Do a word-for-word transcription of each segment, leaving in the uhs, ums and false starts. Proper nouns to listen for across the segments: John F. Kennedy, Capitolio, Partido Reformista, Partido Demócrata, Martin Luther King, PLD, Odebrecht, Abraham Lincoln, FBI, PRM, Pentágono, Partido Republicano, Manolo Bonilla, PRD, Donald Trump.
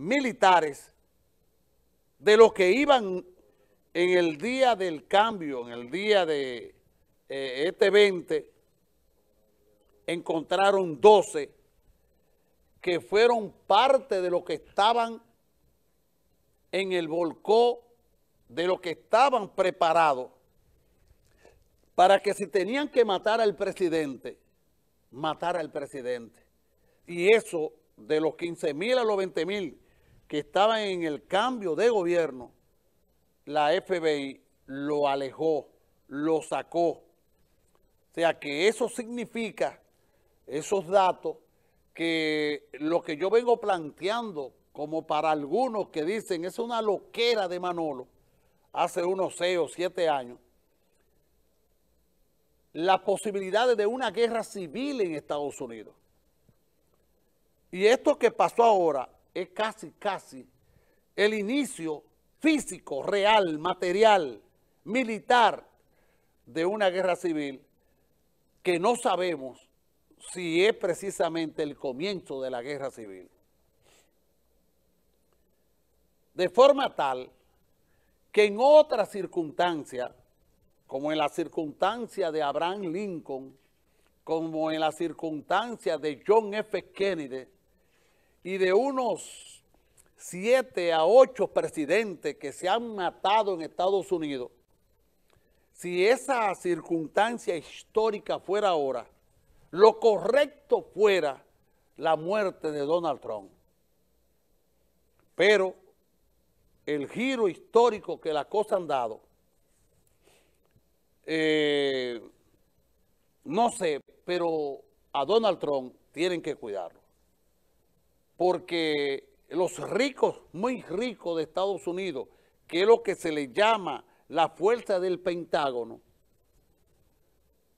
militares de los que iban en el día del cambio, en el día de eh, este veinte, encontraron doce que fueron parte de los que estaban en el volcó, de los que estaban preparados para que si tenían que matar al presidente, matar al presidente. Y eso, de los quince mil a los veinte mil que estaban en el cambio de gobierno, la F B I lo alejó, lo sacó. O sea que eso significa, esos datos, que lo que yo vengo planteando, como para algunos que dicen es una loquera de Manolo, hace unos seis o siete años, las posibilidades de una guerra civil en Estados Unidos. Y esto que pasó ahora es casi, casi el inicio físico, real, material, militar de una guerra civil que no sabemos si es precisamente el comienzo de la guerra civil. De forma tal que en otras circunstancias, como en la circunstancia de Abraham Lincoln, como en la circunstancia de John F. Kennedy, y de unos siete a ocho presidentes que se han matado en Estados Unidos, si esa circunstancia histórica fuera ahora, lo correcto fuera la muerte de Donald Trump. Pero el giro histórico que las cosas han dado, eh, no sé, pero a Donald Trump tienen que cuidarlo, porque los ricos, muy ricos de Estados Unidos, que es lo que se le llama la fuerza del Pentágono,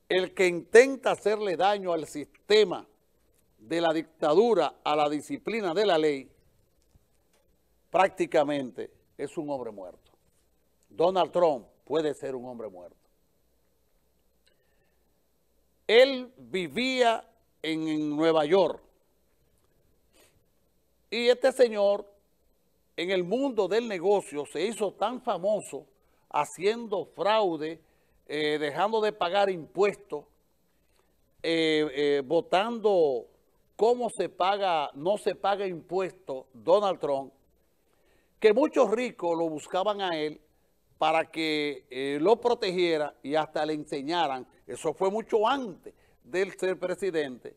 el que intenta hacerle daño al sistema de la dictadura, a la disciplina de la ley, prácticamente es un hombre muerto. Donald Trump puede ser un hombre muerto. Él vivía en, en Nueva York, y este señor en el mundo del negocio se hizo tan famoso haciendo fraude, eh, dejando de pagar impuestos, eh, eh, votando cómo se paga, no se paga impuestos, Donald Trump, que muchos ricos lo buscaban a él para que eh, lo protegiera y hasta le enseñaran. Eso fue mucho antes del ser presidente.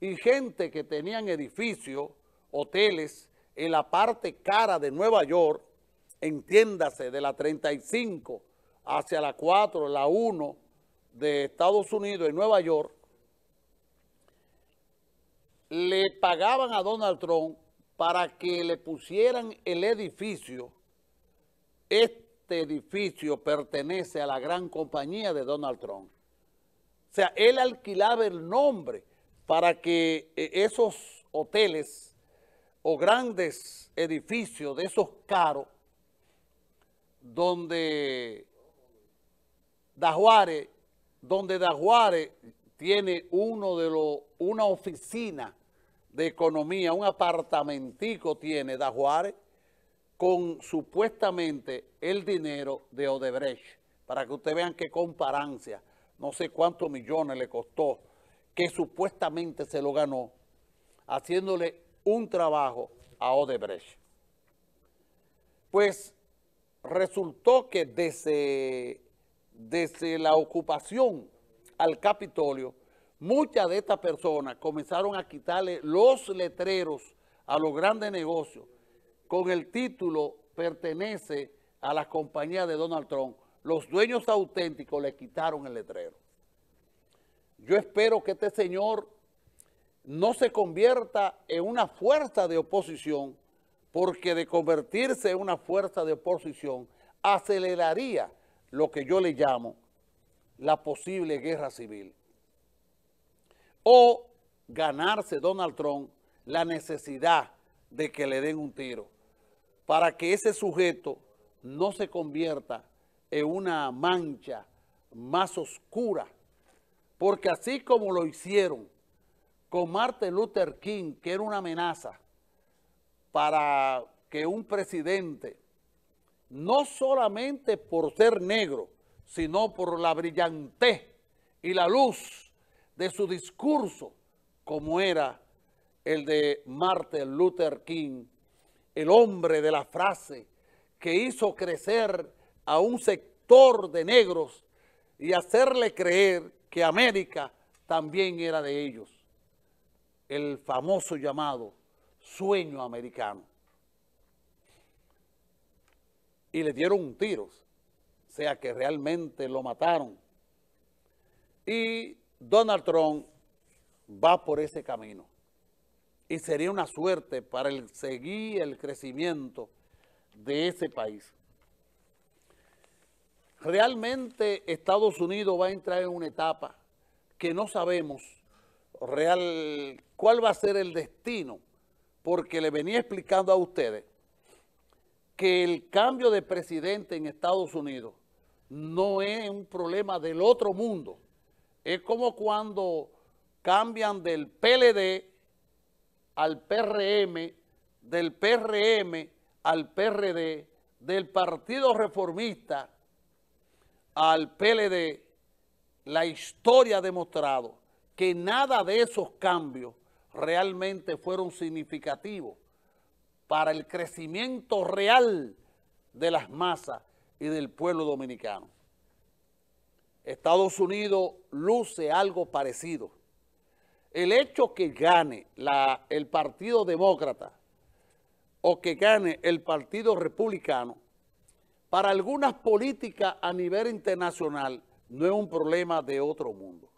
Y gente que tenían edificios, hoteles, en la parte cara de Nueva York, entiéndase, de la treinta y cinco hacia la cuatro, la uno de Estados Unidos y Nueva York, le pagaban a Donald Trump para que le pusieran el edificio. Este edificio pertenece a la gran compañía de Donald Trump. O sea, él alquilaba el nombre para que esos hoteles o grandes edificios de esos caros, donde Dajuárez, donde Dajuárez tiene uno de los, una oficina de economía, un apartamentico tiene Dajuárez, con supuestamente el dinero de Odebrecht, para que ustedes vean qué comparancia. No sé cuántos millones le costó, que supuestamente se lo ganó haciéndole un trabajo a Odebrecht. Pues resultó que desde, desde la ocupación al Capitolio, muchas de estas personas comenzaron a quitarle los letreros a los grandes negocios con el título pertenece a la compañía de Donald Trump. Los dueños auténticos le quitaron el letrero. Yo espero que este señor no se convierta en una fuerza de oposición, porque de convertirse en una fuerza de oposición aceleraría lo que yo le llamo la posible guerra civil. O ganarse Donald Trump la necesidad de que le den un tiro, para que ese sujeto no se convierta en una mancha más oscura, porque así como lo hicieron con Martin Luther King, que era una amenaza, para que un presidente, no solamente por ser negro, sino por la brillantez y la luz de su discurso, como era el de Martin Luther King, el hombre de la frase que hizo crecer a un sector de negros y hacerle creer que América también era de ellos. El famoso llamado sueño americano. Y le dieron tiros, o sea que realmente lo mataron. Y Donald Trump va por ese camino. Y sería una suerte para el seguir el crecimiento de ese país. Realmente Estados Unidos va a entrar en una etapa que no sabemos real cuál va a ser el destino, porque le venía explicando a ustedes que el cambio de presidente en Estados Unidos no es un problema del otro mundo. Es como cuando cambian del P L D al P R M, del P R M al P R D, del Partido Reformista al P L D, la historia ha demostrado que nada de esos cambios realmente fueron significativos para el crecimiento real de las masas y del pueblo dominicano. Estados Unidos luce algo parecido. El hecho que gane la, el Partido Demócrata o que gane el Partido Republicano, para algunas políticas a nivel internacional no es un problema de otro mundo.